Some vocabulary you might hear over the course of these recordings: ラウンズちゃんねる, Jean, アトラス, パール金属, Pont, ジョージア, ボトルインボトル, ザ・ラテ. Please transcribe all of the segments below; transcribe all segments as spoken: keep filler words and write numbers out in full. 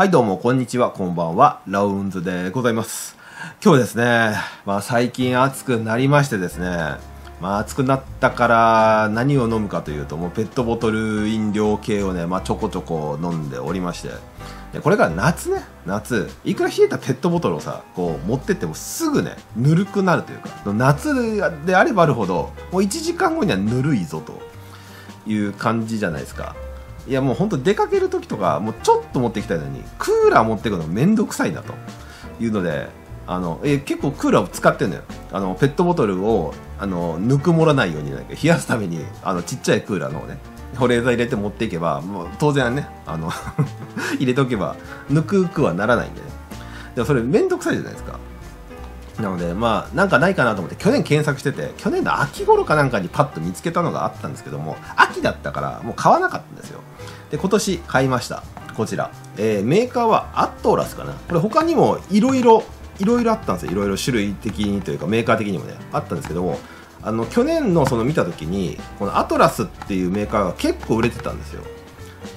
はいどうもこんにちは、こんばんは、ラウンズでございます。今日はですね、まあ、最近暑くなりましてですね、まあ、暑くなったから何を飲むかというと、もうペットボトル飲料系をね、まあ、ちょこちょこ飲んでおりまして、でこれから夏ね、夏いくら冷えたペットボトルをさこう持ってってもすぐねぬるくなるというか、夏であればあるほどもういちじかんごにはぬるいぞという感じじゃないですか。いやもうほんと出かける時とかもうちょっと持ってきたいのにクーラー持ってくのめんどくさいなというので、あのえ結構クーラーを使ってるのよ。あのペットボトルをあのぬくもらないようになんか冷やすために、あのちっちゃいクーラーのをね保冷剤入れて持っていけば、もう当然ねあの入れとけばぬくくはならないんでね。でもそれめんどくさいじゃないですか。なのでまあなんかないかなと思って去年検索してて、去年の秋頃かなんかにパッと見つけたのがあったんですけども、秋だったからもう買わなかったんですよ。で今年買いました。こちら、えー、メーカーはアトラスかな。これ他にもいろいろいろいろあったんですよ。いろいろ種類的にというかメーカー的にもねあったんですけども、あの去年のその見た時にこのアトラスっていうメーカーが結構売れてたんですよ。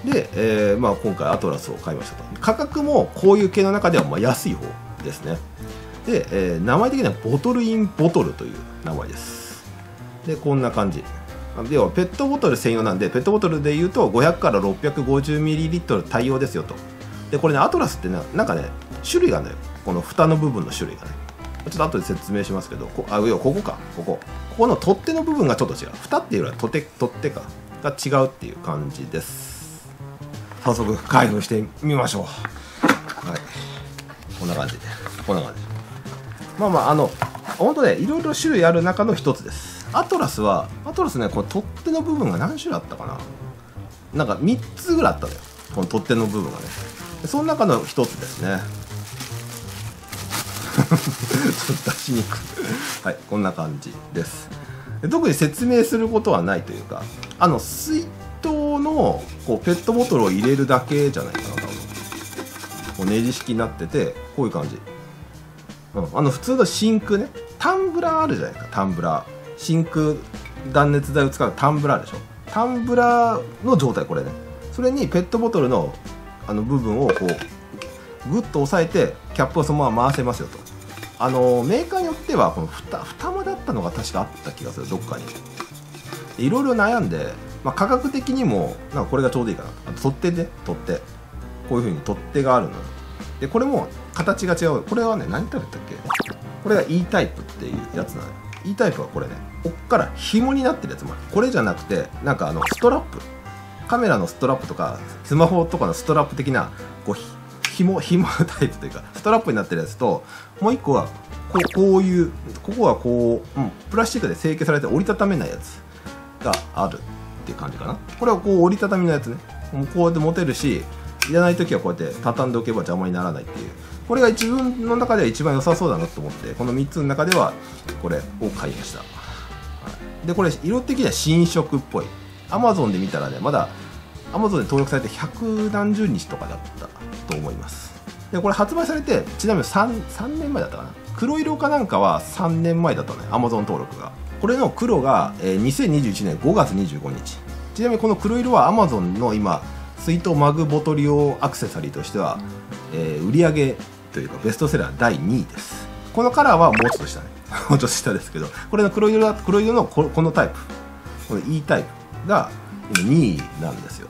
で、えーまあ、今回アトラスを買いましたと。価格もこういう系の中ではまあ安い方ですね。で、えー、名前的にはボトルインボトルという名前です。でこんな感じではペットボトル専用なんで、ペットボトルでいうとごひゃくからろっぴゃくごじゅうミリリットル対応ですよと。でこれね、アトラスってな、なんかね種類があるのよ。この蓋の部分の種類がね、ちょっと後で説明しますけど、こあ要はここかここここの取っ手の部分がちょっと違う。蓋っていうよりは取っ手取っ手かが違うっていう感じです。早速開封してみましょう。はい、こんな感じでこんな感じ。まあまああの本当ね、いろいろ種類ある中の一つです。アトラスはアトラスね、この取っ手の部分が何種類あったかな、なんかみっつぐらいあったのよ、この取っ手の部分がね。その中の一つですね。ちょっと出しにくい。はい、こんな感じです。特に説明することはないというか、あの水筒のこうペットボトルを入れるだけじゃないかな多分。こうネジ式になっててこういう感じ。うん、あの普通の真空ね、タンブラーあるじゃないですか。タンブラー、真空断熱材を使うタンブラーでしょ。タンブラーの状態、これね、それにペットボトルのあの部分をこうグッと押さえてキャップをそのまま回せますよと。あのメーカーによってはこの蓋蓋間だったのが確かあった気がする、どっかに。いろいろ悩んで、まあ、価格的にもなんかこれがちょうどいいかな。あと取っ手で、ね、取っ手こういう風に取っ手があるので、これも形が違う。これはね、何タイプだったっけ。これが E タイプっていうやつなの。 E タイプはこれね、こっから紐になってるやつもある。これじゃなくて、なんかあのストラップ、カメラのストラップとかスマホとかのストラップ的なこう紐紐タイプというか、ストラップになってるやつと、もう一個はこう、こういうここはこう、うん、プラスチックで成形されて折りたためないやつがあるっていう感じかな。これはこう折りたたみのやつね、こうやって持てるし、いらないときはこうやって畳んでおけば邪魔にならないっていう、これが自分の中では一番良さそうだなと思って、このみっつの中ではこれを買いました。はい、でこれ色的には新色っぽい。Amazon で見たらね、まだ Amazon で登録されてひゃくなんじゅうにちとかだったと思います。でこれ発売されて、ちなみに 3, さんねんまえだったかな。黒色かなんかはさんねんまえだったね、Amazon 登録が。これの黒がにせんにじゅういちねんごがつにじゅうごにち。ちなみにこの黒色は Amazon の今水筒マグボトル用アクセサリーとしては、えー、売り上げというかベストセラーだいにいです。このカラーはもうちょっと下ねもうちょっと下ですけど、これの黒色、黒色のこのタイプ、この E タイプがにいなんですよ。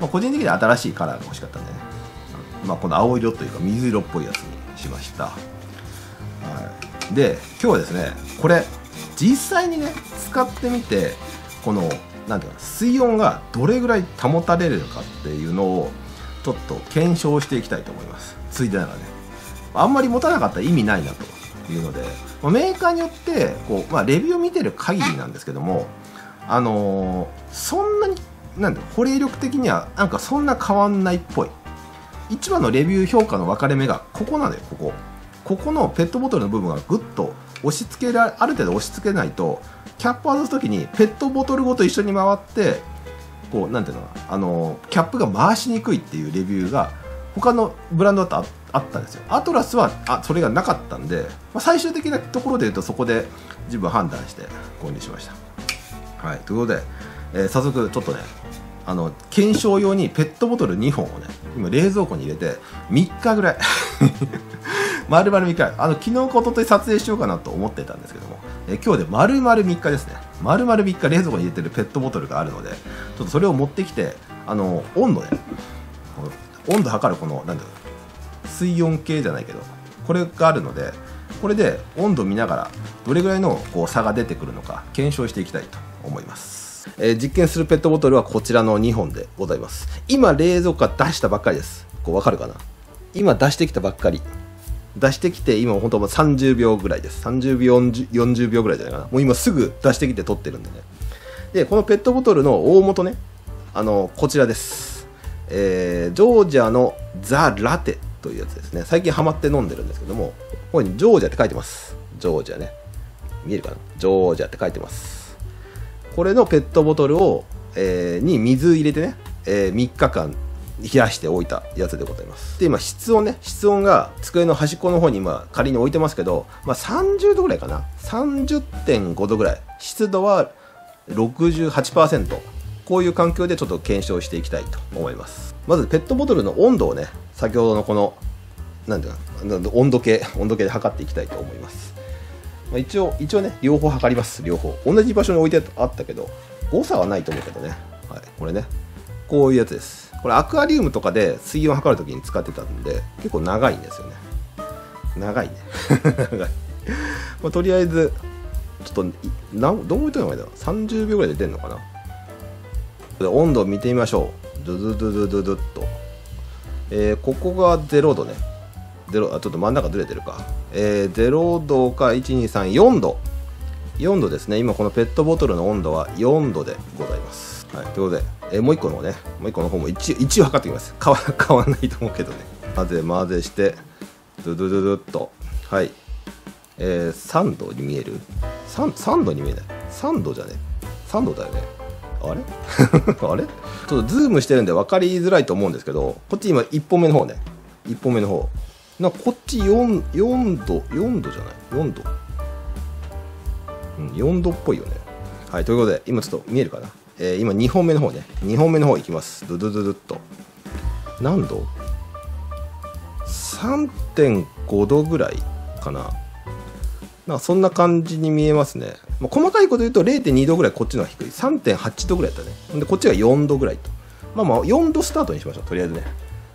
まあ、個人的には新しいカラーが欲しかったんでね、まあ、この青色というか水色っぽいやつにしました。はい、で今日はですね、これ実際にね使ってみて、このなんていうか水温がどれぐらい保たれるかっていうのをちょっと検証していきたいと思います。ついでながらね、あんまり持たなかったら意味ないなというので、メーカーによってこう、まあ、レビューを見てる限りなんですけども、あのー、そんなになんだろう、保冷力的にはなんかそんな変わんないっぽい。一番のレビュー評価の分かれ目がここなのよ。ここここのペットボトルの部分がグッと押し付けらある程度押し付けないと、キャップを外すときにペットボトルごと一緒に回って、こうなんていうのかな、あのキャップが回しにくいっていうレビューが他のブランドだとあったんですよ。アトラスはあそれがなかったんで、まあ、最終的なところで言うとそこで自分判断して購入しました。はい、ということで、えー、早速ちょっとね、あの検証用にペットボトルにほんをね今冷蔵庫に入れてみっかぐらい丸々みっかぐらい、あの昨日おととい撮影しようかなと思ってたんですけども、え今日で丸々みっかですね。丸々みっか冷蔵庫に入れてるペットボトルがあるので、ちょっとそれを持ってきて、あの温度で温度測る、このなんだろう、水温計じゃないけど、これがあるので、これで温度見ながらどれぐらいのこう差が出てくるのか検証していきたいと思います。えー、実験するペットボトルはこちらのにほんでございます。今冷蔵庫から出したばっかりです。こう分かるかな、今出してきたばっかり、出してきて今本当さんじゅうびょうぐらいです。さんじゅうびょうよんじゅうびょうぐらいじゃないかな。もう今すぐ出してきて撮ってるんでね。でこのペットボトルの大元ね、あのこちらです。えー、ジョージアのザ・ラテというやつですね。最近ハマって飲んでるんですけども、ここにジョージアって書いてます。ジョージアね、見えるかな、ジョージアって書いてます。これのペットボトルを、えー、に水入れてね、えー、みっかかん冷やしておいたやつでございます。で今室温ね、室温が机の端っこの方に今仮に置いてますけど、まあ、さんじゅうどぐらいかな、 さんじゅってんごどぐらい、湿度は ろくじゅうはちパーセント、 こういう環境でちょっと検証していきたいと思います。まずペットボトルの温度をね、先ほどのこのなんていうか温度計温度計で測っていきたいと思います。まあ、一応一応ね、両方測ります。両方同じ場所に置いてあったけど誤差はないと思うけどね、はい、これね、こういうやつです。これアクアリウムとかで水温を測るときに使ってたんで結構長いんですよね。長いね長いまあ、とりあえずちょっとなどう置いてるのかな、さんじゅうびょうぐらいで出るのかな。温度を見てみましょう。ドゥドゥドゥドゥドゥっと、えー、ここがぜろどね。ゼロ、あ、ちょっと真ん中ずれてるか、えー、ぜろどかいちにさんよんど、よんどですね。今このペットボトルの温度はよんどでございます。はい、ということで、えー、もういっこのね、もういっこの方も一応測ってみます。変わ、変わんないと思うけどね。混ぜ混ぜしてドゥドゥドゥドゥっと、はい、えー、さんどに見える、 3, さんどに見えない、さんどじゃね、さんどだよね、あれあれちょっとズームしてるんで分かりづらいと思うんですけど、こっち今いっぽんめの方ね、いっぽんめの方な、こっち 4, よんど、よんどじゃない、よんど、うん、よんどっぽいよね。はい、ということで今ちょっと見えるかな、えー、今にほんめの方ね、にほんめの方いきます。ドゥドゥドゥドゥっと、何度、 さんてんごどぐらいかな、なんかそんな感じに見えますね。まあ、細かいこと言うと れいてんにどぐらいこっちのは低い、 さんてんはちどぐらいだったね。でこっちがよんどぐらいと、まあまあよんどスタートにしましょう、とりあえずね。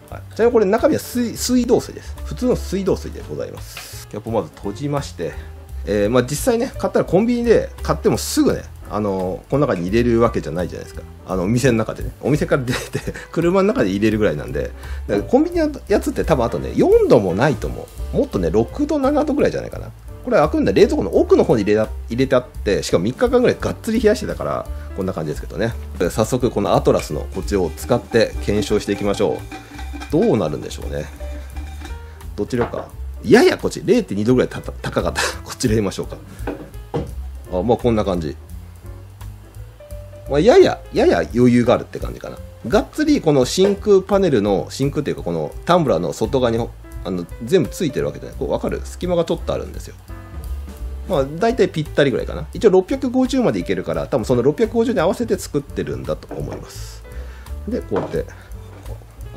はい、ちなみにこれ中身は 水, 水道水です。普通の水道水でございます。キャップをまず閉じまして、えー、まあ実際ね、買ったらコンビニで買ってもすぐね、あのー、この中に入れるわけじゃないじゃないですか。あのお店の中でね、お店から出て車の中で入れるぐらいなんで、だからコンビニのやつって多分あとねよんどもないと思う。もっとねろくどななどぐらいじゃないかな。これ開くんだ、冷蔵庫の奥の方に入れた、入れてあって、しかもみっかかんぐらいがっつり冷やしてたからこんな感じですけどね。早速このアトラスのこっちを使って検証していきましょう。どうなるんでしょうね。どちらか、ややこっち れいてんにどぐらいたた高かったこっち入れましょうか。あ、まあこんな感じ、まあ、やややや余裕があるって感じかな。がっつりこの真空パネルの、真空っていうかこのタンブラーの外側にあの全部ついてるわけじゃない、こう分かる、隙間がちょっとあるんですよ。まあ大体ぴったりぐらいかな。一応ろっぴゃくごじゅうまでいけるから、多分そのろっぴゃくごじゅうに合わせて作ってるんだと思います。でこうやって、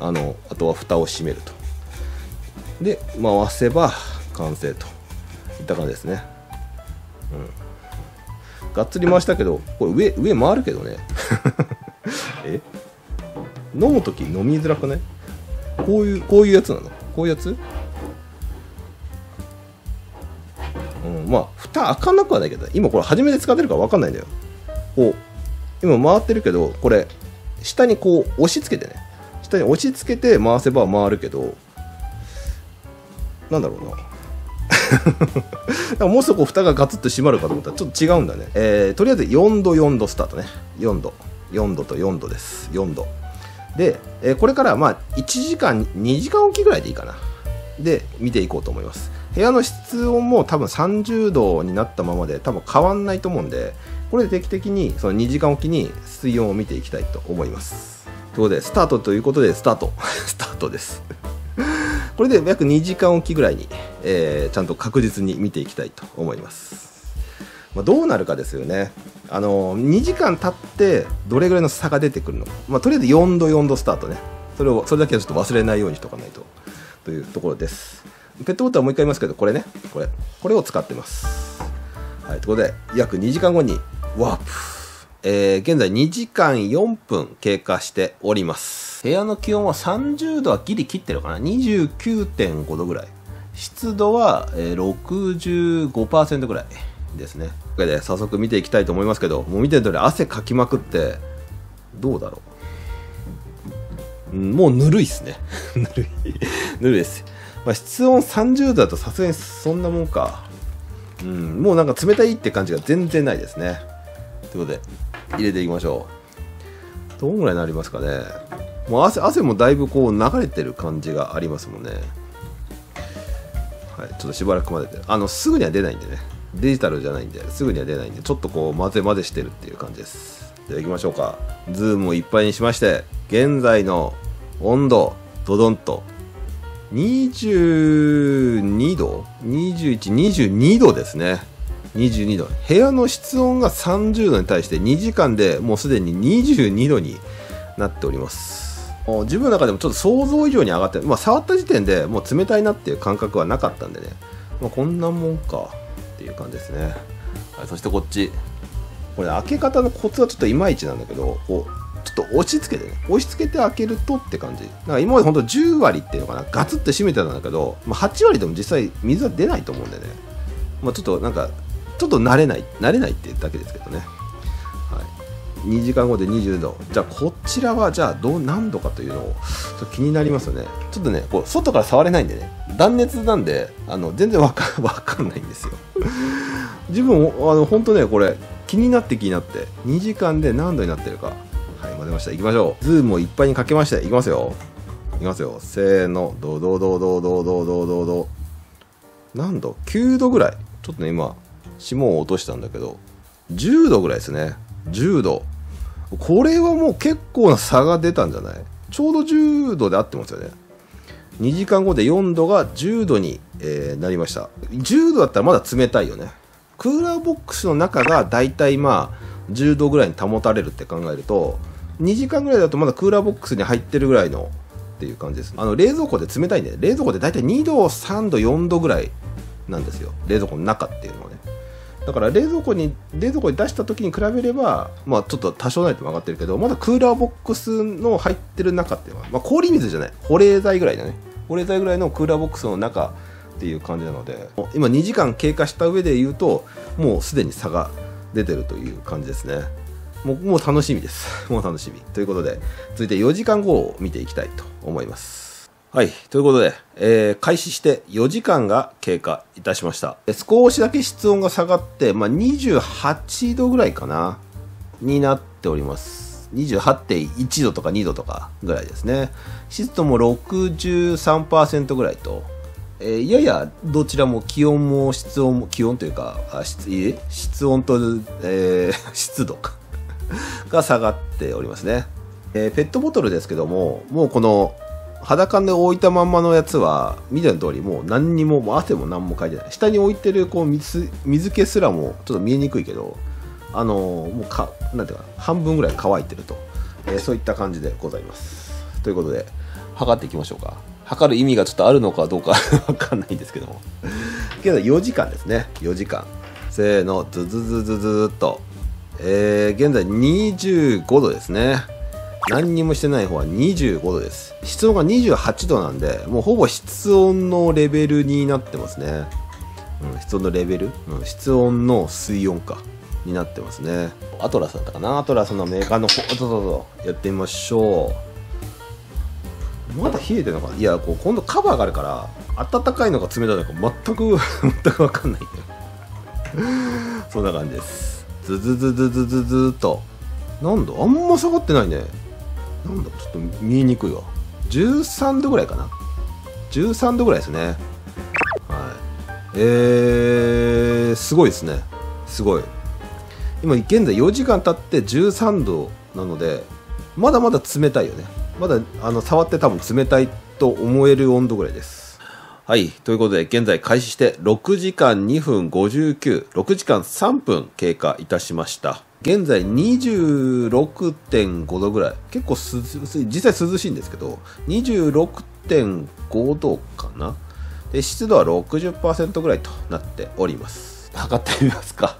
あのあとは蓋を閉めると、で回せば完成といった感じですね。うん、がっつり回したけど、これ上上回るけどねえ、飲む時飲みづらくない？こういうこういうやつなの、こういうやつ。うん、まあ蓋開かなくはないけど、今これ初めて使ってるから分かんないんだよ。こう今回ってるけど、これ下にこう押し付けてね、下に押し付けて回せば回るけど、なんだろうなだからもうすぐこう蓋がガツッと閉まるかと思ったらちょっと違うんだね。えー、とりあえずよんどよんどスタートね。よんどよんどとよんどです。よんどで、えー、これからまあいちじかんにじかんおきぐらいでいいかな、で見ていこうと思います。部屋の室温も多分さんじゅうどになったままで多分変わんないと思うんで、これで定期的にそのにじかんおきに水温を見ていきたいと思います。ということでスタートということでスタートスタートですこれで約にじかんおきぐらいに、えー、ちゃんと確実に見ていきたいと思います。まあ、どうなるかですよね。あのー、にじかん経ってどれぐらいの差が出てくるのか。まあ、とりあえずよんどよんどスタートね。それをそれだけはちょっと忘れないようにしとかないとというところです。ペットボトルはもう一回言いますけど、これね、これこれを使ってます。はい、ということで約にじかんごにワープ、えー、現在にじかんよんぷん経過しております。部屋の気温はさんじゅうどはギリ切ってるかな、 にじゅうきゅうてんごどぐらい、湿度は ろくじゅうごパーセント ぐらいですね。というわけで早速見ていきたいと思いますけど、もう見てる通り汗かきまくって、どうだろう、もうぬるいっすねぬるいぬるいです。まあ、室温さんじゅうどだとさすがにそんなもんか、うん、もうなんか冷たいって感じが全然ないですね。ということで入れていきましょう。どんぐらいになりますかね。もう 汗, 汗もだいぶこう流れてる感じがありますもんね。はい、ちょっとしばらく混ぜて、あのすぐには出ないんでね、デジタルじゃないんですぐには出ないんで、ちょっとこう混ぜ混ぜしてるっていう感じです。ではいきましょうか。ズームをいっぱいにしまして、現在の温度ドドンとにじゅうにど、にじゅういち、にじゅうにどですね。にじゅうにど。部屋の室温がさんじゅうどに対してにじかんでもうすでににじゅうにどになっております。もう自分の中でもちょっと想像以上に上がって、まあ、触った時点でもう冷たいなっていう感覚はなかったんでね。まあ、こんなもんかっていう感じですね。はい、そしてこっち。これ開け方のコツはちょっといまいちなんだけど、こうちょっと押し付けてね、押し付けて開けるとって感じ。なんか今までほんとじゅうわりっていうのかな、ガツッて閉めてたんだけど、まあ、はちわりでも実際水は出ないと思うんでね、まあ、ちょっとなんかちょっと慣れない慣れないっていうだけですけどね。はい、にじかんごでにじゅうど。じゃあこちらはじゃあどう何度かというのをちょっと気になりますよね。ちょっとねこう外から触れないんでね、断熱なんであの全然わか、わかんないんですよ自分あのほんとねこれ気になって気になってにじかんで何度になってるか。はい、混ぜました。いきましょう。ズームをいっぱいにかけまして、いきますよ。いきますよ。せーの。どどどどどどどどど。何度 ?きゅうどぐらい。ちょっとね、今、霜を落としたんだけど、じゅうどぐらいですね。じゅうど。これはもう結構な差が出たんじゃない？ちょうどじゅうどで合ってますよね。にじかんごでよんどがじゅうどに、えー、なりました。じゅうどだったらまだ冷たいよね。クーラーボックスの中がだいたいまあ、じゅうどぐらいに保たれるって考えると、にじかんぐらいだとまだクーラーボックスに入ってるぐらいのっていう感じです。あの冷蔵庫で冷たいんで、冷蔵庫で大体にど、さんど、よんどぐらいなんですよ、冷蔵庫の中っていうのはね。だから冷蔵庫に冷蔵庫に出した時に比べれば、まあ、ちょっと多少ないとも上がってるけど、まだクーラーボックスの入ってる中っていうのは、まあ、氷水じゃない保冷剤ぐらいだね、保冷剤ぐらいのクーラーボックスの中っていう感じなので、今にじかん経過した上で言うともうすでに差が出てるという感じですね。もう、もう楽しみです。もう楽しみ。ということで、続いてよじかんごを見ていきたいと思います。はい。ということで、えー、開始してよじかんが経過いたしました。少しだけ室温が下がって、まあ、にじゅうはちどぐらいかな、になっております。にじゅうはちてんいちどとかにどとかぐらいですね。湿度も ろくじゅうさんパーセント ぐらいと、えー、ややどちらも気温も室温も、気温というか、あ、室、室温と、えー、湿度か。が下がっておりますね。えー、ペットボトルですけども、もうこの裸で置いたまんまのやつは見ての通り、もう何にも、もう汗も何もかいてない。下に置いてるこう 水, 水気すらもちょっと見えにくいけど、あのー、もうかなんていうか半分ぐらい乾いてると、えー、そういった感じでございます。ということで測っていきましょうか。測る意味がちょっとあるのかどうかわかんないんですけども、現在よじかんですね。よじかん。せーの、ズズズズズっと。えー、現在にじゅうごどですね。何にもしてない方はにじゅうごどです。室温がにじゅうはちどなんで、もうほぼ室温のレベルになってますね、うん、室温のレベル、うん、室温の水温かになってますね。アトラスだったかな、アトラスのメーカーの方、どうぞやってみましょう。まだ冷えてるのかな。いや、こう今度カバーがあるから暖かいのか冷たいのか全く全く分かんないそんな感じです。ズズズズズズズっと。なんだあんま下がってないね。なんだちょっと見えにくいわ。じゅうさんどぐらいかな。じゅうさんどぐらいですね。はい。えー、すごいですね。すごい。今、現在よじかん経ってじゅうさんどなので、まだまだ冷たいよね。まだあの触って多分冷たいと思える温度ぐらいです。はい。ということで、現在開始してろくじかんにふんごじゅうきゅう、ろくじかんさんぷん経過いたしました。現在 にじゅうろくてんごどぐらい、結構実際涼しいんですけど にじゅうろくてんごどかな。で湿度は ろくじゅっパーセント ぐらいとなっております。測ってみますか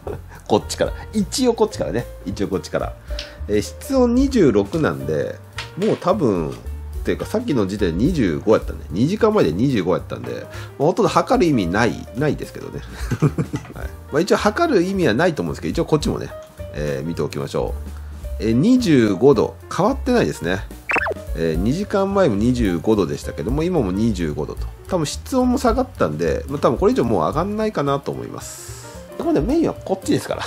こっちから、一応こっちからね、一応こっちから、えー、室温にじゅうろくなんで、もう多分っていうかさっきの時点でにじゅうごやったんで、にじかんまえでにじゅうごやったんで、まあ、ほとんど測る意味ないないですけどね、はい、まあ、一応測る意味はないと思うんですけど、一応こっちもね、えー、見ておきましょう。えー、にじゅうごど変わってないですね。えー、にじかんまえもにじゅうごどでしたけども、今もにじゅうごどと、多分室温も下がったんで、まあ、多分これ以上もう上がんないかなと思います。あくまでメインはこっちですから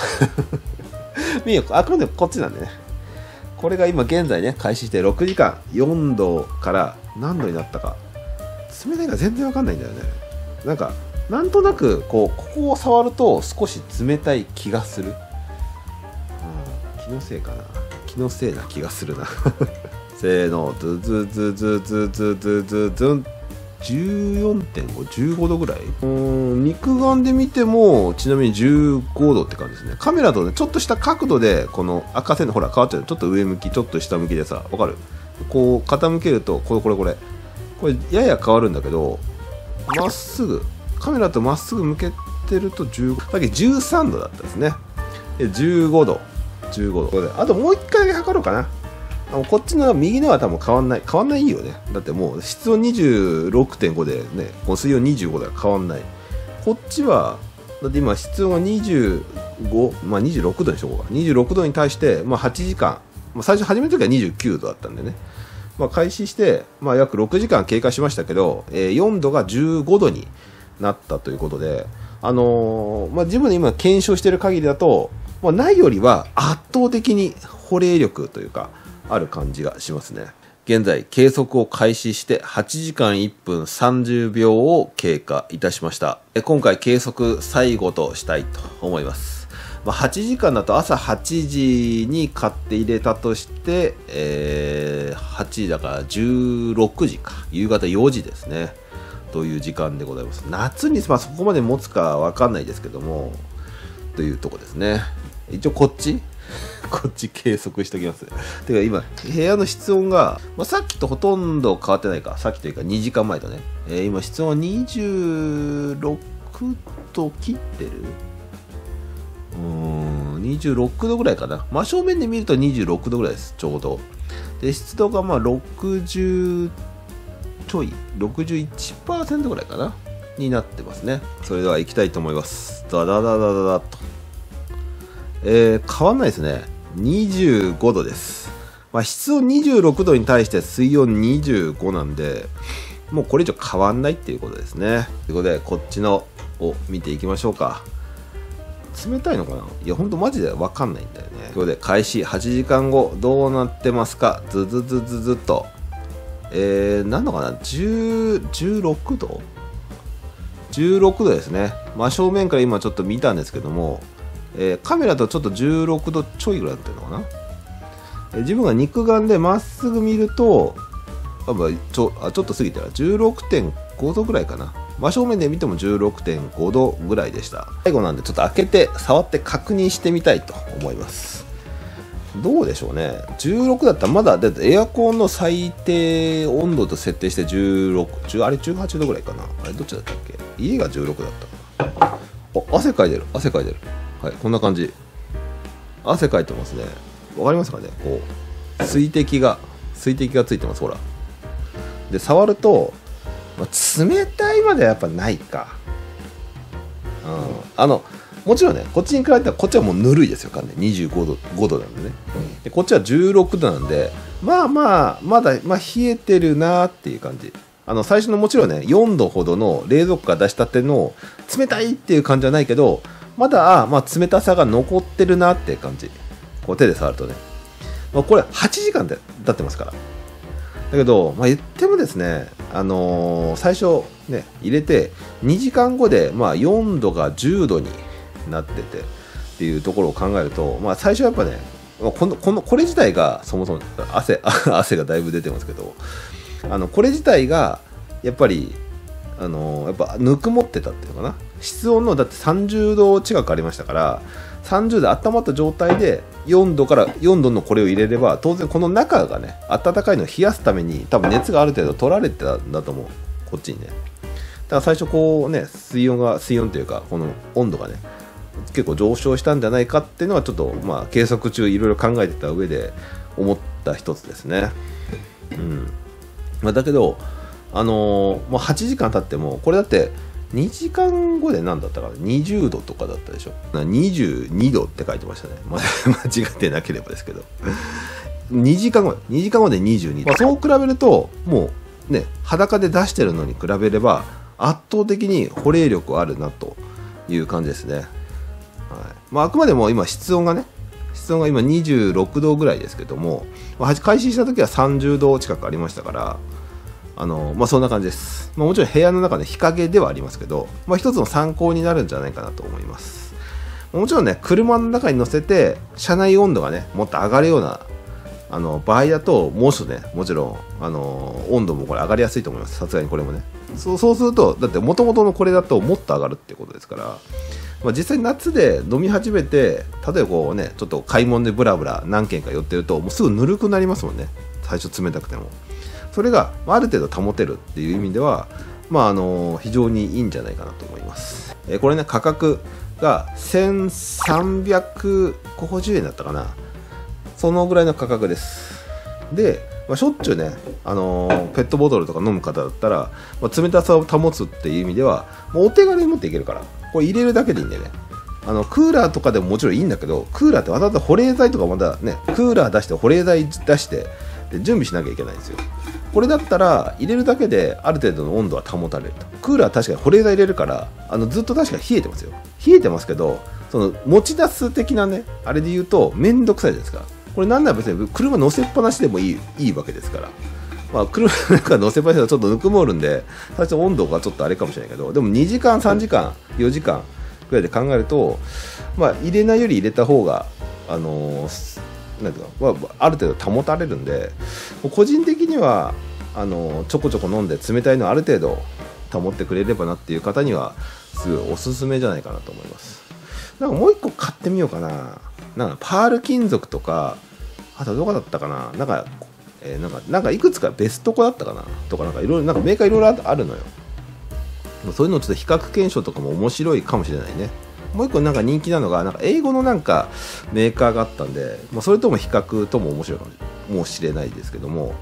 メインはあくまでこっちなんでね、これが今現在ね、開始してろくじかんよんどから何度になったか、冷たいから全然わかんないんだよね。なんかなんとなくこうここを触ると少し冷たい気がする、うん、気のせいかな、気のせいな気がするなせーの、ズズズズズズズズズン、 じゅうよんてんご、じゅうごどぐらい、うーん、肉眼で見てもちなみにじゅうごどって感じですね。カメラとね、ちょっとした角度でこの赤線のほら変わっちゃう、ちょっと上向きちょっと下向きでさ、わかる、こう傾けるとこれこれこれこれやや変わるんだけど、まっすぐカメラとまっすぐ向けてるとじゅうご、さっきじゅうさんどだったですね。でじゅうごどじゅうごど、これであともういっかい測ろうかな。こっちの右のは多分変わんない、変わんないよね。だってもう室温 にじゅうろくてんご でね、水温にじゅうごだから変わんない。こっちはだって今室温がにじゅうご、まあにじゅうろくどにしとこうか。にじゅうろくどに対してまあはちじかん、まあ、最初始めるときはにじゅうきゅうどだったんでね。まあ開始してまあ約ろくじかん経過しましたけど、えー、よんどがじゅうごどになったということで、あのー、まあ自分で今検証している限りだと、まあないよりは圧倒的に保冷力というか。ある感じがしますね。現在計測を開始してはちじかんいっぷんさんじゅうびょうを経過いたしました。今回計測最後としたいと思います。まあ、はちじかんだと朝はちじに買って入れたとして、えー、はちじだからじゅうろくじか、夕方よじですねという時間でございます。夏に、まあ、そこまで持つかわかんないですけどもというとこですね。一応こっちこっち計測しておきます。てか今、部屋の室温が、まあ、さっきとほとんど変わってないか、さっきというかにじかんまえとね、えー、今室温はにじゅうろくど切ってる、うーん、にじゅうろくどぐらいかな。真正面で見るとにじゅうろくどぐらいです、ちょうど。で、湿度がまあろくじゅうちょい、ろくじゅういちパーセント ぐらいかな、になってますね。それでは行きたいと思います。ダダダダダダと。えー、変わんないですね。にじゅうごどです。まあ、室温にじゅうろくどに対して水温にじゅうごなんで、もうこれ以上変わんないっていうことですね。ということで、こっちのを見ていきましょうか。冷たいのかな？いや、ほんとマジでわかんないんだよね。ということで、開始はちじかんご、どうなってますか？ずずずずずっと。えー、なんのかな？じゅう、じゅうろくど？ じゅうろくどですね。真正面から今ちょっと見たんですけども、えー、カメラとちょっとじゅうろくどちょいぐらいだったのかな、えー、自分が肉眼でまっすぐ見ると、あ、まあ、ちょ、あ、ちょっと過ぎたら じゅうろくてんごどぐらいかな。真正面で見ても じゅうろくてんごどぐらいでした。最後なんでちょっと開けて触って確認してみたいと思います。どうでしょうね。じゅうろくだったらまだ、だってエアコンの最低温度と設定してじゅうろく、あれじゅうはちどぐらいかな。あれどっちだったっけ、家がじゅうろくだったかな。あ、汗かいてる、汗かいてる。はい、こんな感じ、汗かいてますね。わかりますかね、こう水滴が水滴がついてます。ほらで触ると、まあ、冷たいまではやっぱないか、うん、あのもちろんね、こっちに比べたらこっちはもうぬるいですよ、完全ににじゅうごどなんでね、うん、でこっちはじゅうろくどなんで、まあまあまだ、まあ、冷えてるなーっていう感じ。あの最初のもちろんねよんどほどの冷蔵庫から出したての冷たいっていう感じはないけど、まだ、まあ、冷たさが残ってるなって感じ。こう手で触るとね。まあ、これはちじかんで経ってますから。だけど、まあ、言ってもですね、あのー、最初、ね、入れてにじかんごで、まあ、よんどがじゅうどになっててっていうところを考えると、まあ、最初はやっぱね、この、この、これ自体がそもそも汗、汗がだいぶ出てますけど、あのこれ自体がやっぱりあのやっぱぬくもってたっていうのかな、室温のだってさんじゅうど近くありましたから、さんじゅうど温まった状態でよんどからよんどのこれを入れれば、当然この中がね暖かいのを冷やすために多分熱がある程度取られてたんだと思う、こっちにね。だから最初こうね、水温が水温というかこの温度がね結構上昇したんじゃないかっていうのはちょっとまあ計測中いろいろ考えてた上で思った一つですね。うんまあ、だけどあのー、もうはちじかん経っても、これだってにじかんごで何だったかな、にじゅうどとかだったでしょ、にじゅうにどって書いてましたね、まあ、間違ってなければですけどにじかんごにじかんごでにじゅうにど、まあ、そう比べるともうね裸で出してるのに比べれば圧倒的に保冷力あるなという感じですね。はいまあ、あくまでも今室温がね室温が今にじゅうろくどぐらいですけども、開始した時はさんじゅうど近くありましたから、あのまあ、そんな感じです、まあ、もちろん部屋の中で日陰ではありますけど、まあ、一つの参考になるんじゃないかなと思います。もちろんね車の中に乗せて車内温度がねもっと上がるようなあの場合だと、もうちょっとねもちろんあの温度もこれ上がりやすいと思います、さすがにこれもね。そう、そうするとだって元々のこれだともっと上がるってことですから、まあ、実際夏で飲み始めて、例えばこうねちょっと買い物でブラブラ何軒か寄ってるともうすぐぬるくなりますもんね、最初冷たくても。それがある程度保てるっていう意味では、まあ、あの非常にいいんじゃないかなと思います。えこれね価格がせんさんびゃくごじゅうえんだったかな、そのぐらいの価格です。で、まあ、しょっちゅうね、あのー、ペットボトルとか飲む方だったら、まあ、冷たさを保つっていう意味ではもうお手軽に持っていけるから、これ入れるだけでいいんでね。あのクーラーとかでももちろんいいんだけど、クーラーってわざわざ保冷剤とかまだね、クーラー出して保冷剤出してで準備しなきゃいけないんですよ。これだったら入れるだけである程度の温度は保たれると。クーラー確かに保冷剤入れるから、あのずっと確かに冷えてますよ、冷えてますけど、その持ち出す的なねあれで言うとめんどくさいじゃないですか。これなんなら別に車乗せっぱなしでもいい、いいわけですから、まあ、車なんか乗せっぱなしだとちょっとぬくもるんで最初温度がちょっとあれかもしれないけど、でもにじかんさんじかんよじかんぐらいで考えると、まあ、入れないより入れた方があのーなんていうか、まあ、ある程度保たれるんで、個人的にはあのちょこちょこ飲んで冷たいのをある程度保ってくれればなっていう方にはすごいおすすめじゃないかなと思います。なんかもう一個買ってみようかな、なんかパール金属とか、あとどこだったかな、なんか、えー、なんかなんかいくつかベストコだったかなとか、なんかいろいろなんかメーカーいろいろあるのよ。そういうのちょっと比較検証とかも面白いかもしれないね。もう一個なんか人気なのが、なんか英語のなんかメーカーがあったんで、まあ、それとも比較とも面白いかもしれないですけども、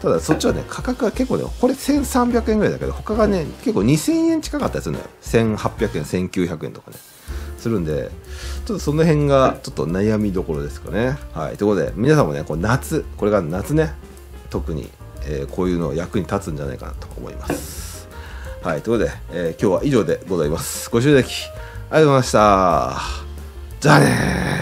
ただそっちはね価格が結構ね、これせんさんびゃくえんぐらいだけど他がね結構にせんえん近かったりするのよ、せんはっぴゃくえんせんきゅうひゃくえんとかねするんで、ちょっとその辺がちょっと悩みどころですかね。はい、ということで皆さんもねこう夏、これが夏ね特に、えー、こういうの役に立つんじゃないかなと思います。はい、ということで、えー、今日は以上でございます。ご視聴いただきありがとうございました。じゃあねー。